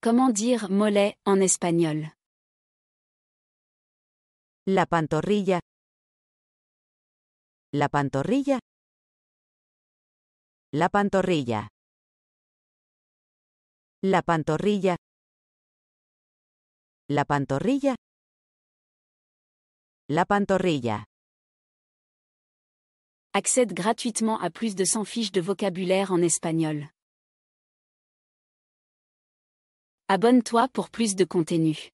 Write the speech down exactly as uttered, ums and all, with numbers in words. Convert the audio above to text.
Comment dire mollet en espagnol? La pantorrilla. La pantorrilla. La pantorrilla. La pantorrilla. La pantorrilla. La pantorrilla. Accède gratuitement à plus de cent fiches de vocabulaire en espagnol. Abonne-toi pour plus de contenu.